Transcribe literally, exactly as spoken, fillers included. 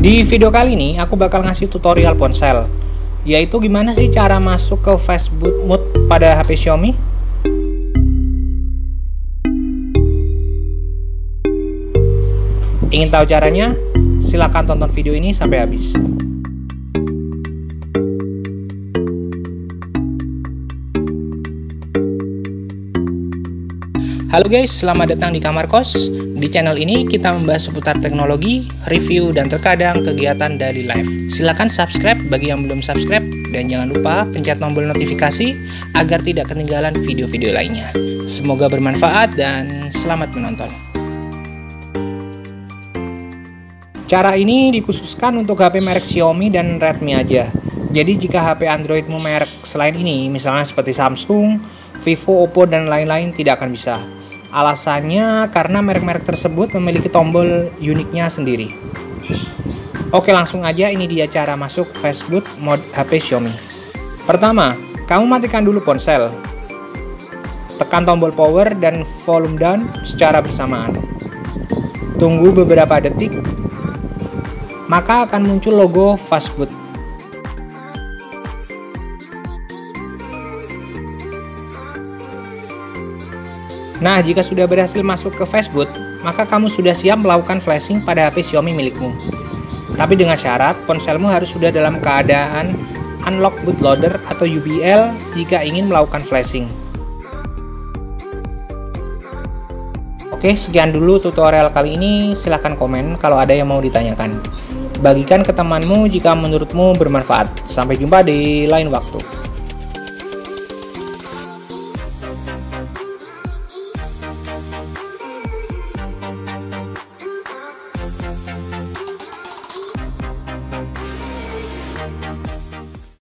Di video kali ini aku bakal ngasih tutorial ponsel, yaitu gimana sih cara masuk ke Fastboot mode pada H P Xiaomi. Ingin tahu caranya? Silahkan tonton video ini sampai habis. Halo guys, selamat datang di Kamarkos. Di channel ini kita membahas seputar teknologi, review, dan terkadang kegiatan daily life. Silahkan subscribe bagi yang belum subscribe, dan jangan lupa pencet tombol notifikasi agar tidak ketinggalan video-video lainnya. Semoga bermanfaat dan selamat menonton. Cara ini dikhususkan untuk H P merek Xiaomi dan Redmi aja. Jadi jika H P Androidmu merek selain ini, misalnya seperti Samsung, Vivo, Oppo, dan lain-lain, tidak akan bisa. Alasannya karena merek-merek tersebut memiliki tombol uniknya sendiri. Oke, langsung aja, ini dia cara masuk Fastboot mode H P Xiaomi. Pertama, kamu matikan dulu ponsel. Tekan tombol power dan volume down secara bersamaan. Tunggu beberapa detik, maka akan muncul logo Fastboot. Nah, jika sudah berhasil masuk ke Fastboot, maka kamu sudah siap melakukan flashing pada H P Xiaomi milikmu. Tapi dengan syarat, ponselmu harus sudah dalam keadaan unlock bootloader atau U B L jika ingin melakukan flashing. Oke, sekian dulu tutorial kali ini. Silahkan komen kalau ada yang mau ditanyakan. Bagikan ke temanmu jika menurutmu bermanfaat. Sampai jumpa di lain waktu.